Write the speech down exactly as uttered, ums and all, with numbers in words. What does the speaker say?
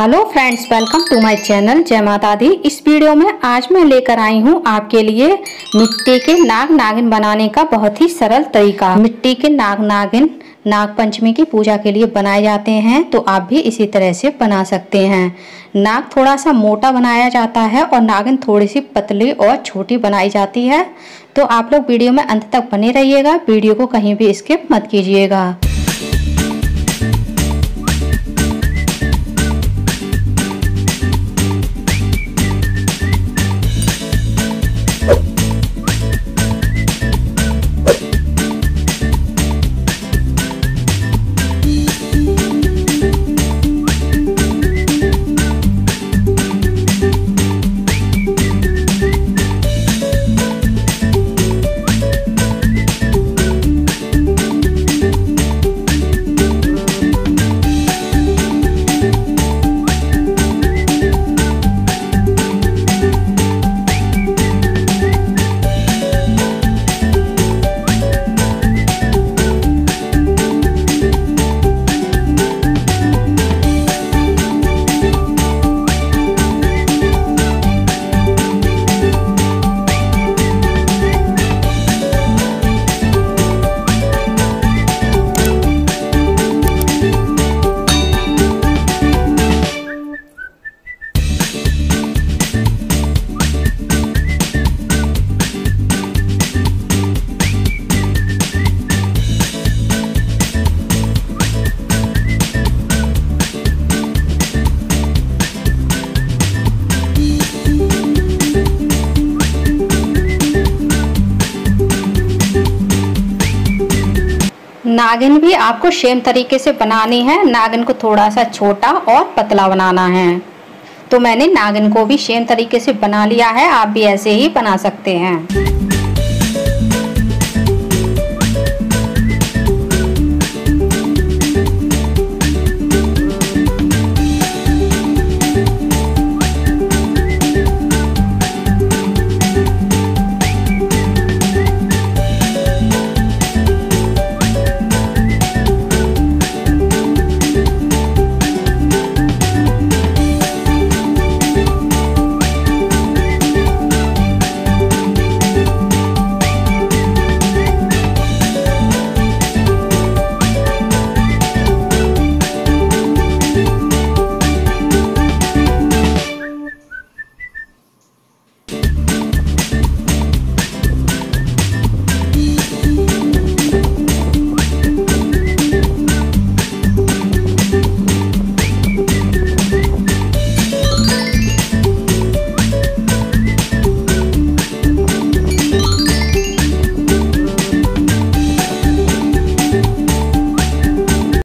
Hello friends, welcome to my channel जय माता दी। इस वीडियो में आज मैं लेकर आई हूं आपके लिए मिट्टी के नाग नागिन बनाने का बहुत ही सरल तरीका। मिट्टी के नाग नागिन नाग पंचमी की पूजा के लिए बनाए जाते हैं, तो आप भी इसी तरह से बना सकते हैं। नाग थोड़ा सा मोटा बनाया जाता है और नागिन थोड़ी सी पतली और छोटी बनाई जाती है। तो आप लोग वीडियो में अंत तक बने रहिएगा, वीडियो को कहीं भी स्किप मत कीजिएगा। नागिन भी आपको सेम तरीके से बनानी है। नागिन को थोड़ा सा छोटा और पतला बनाना है। तो मैंने नागिन को भी सेम तरीके से बना लिया है, आप भी ऐसे ही बना सकते हैं।